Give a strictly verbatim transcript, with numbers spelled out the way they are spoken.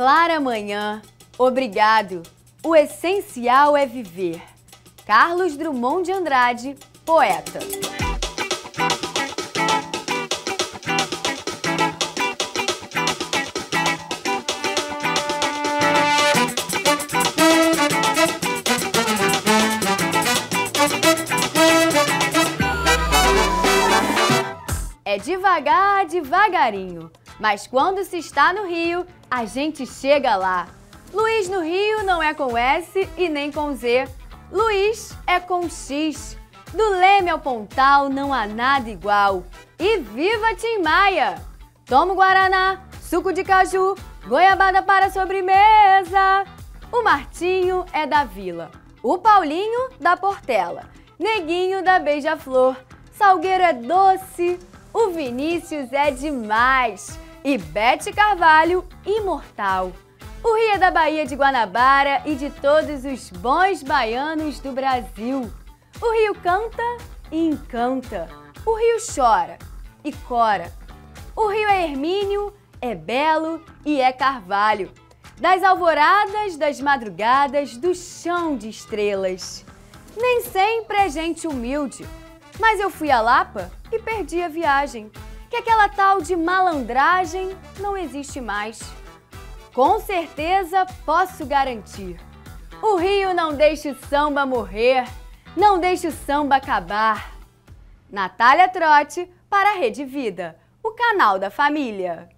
Clara Manhã, obrigado. O essencial é viver. Carlos Drummond de Andrade, poeta. É devagar, devagarinho, mas quando se está no Rio, a gente chega lá. Luiz no Rio não é com S e nem com Z. Luiz é com X. Do Leme ao Pontal não há nada igual. E viva Tim Maia! Toma o guaraná, suco de caju, goiabada para sobremesa. O Martinho é da Vila, o Paulinho da Portela, Neguinho da Beija-Flor, Salgueiro é doce. O Vinícius é demais e Bete Carvalho, imortal. O Rio é da Bahia de Guanabara e de todos os bons baianos do Brasil. O Rio canta e encanta, o Rio chora e cora. O Rio é Hermínio, é belo e é carvalho. Das alvoradas, das madrugadas, do chão de estrelas. Nem sempre é gente humilde. Mas eu fui à Lapa e perdi a viagem, que aquela tal de malandragem não existe mais. Com certeza posso garantir, o Rio não deixa o samba morrer, não deixa o samba acabar. Natália Trotti para a Rede Vida, o canal da família.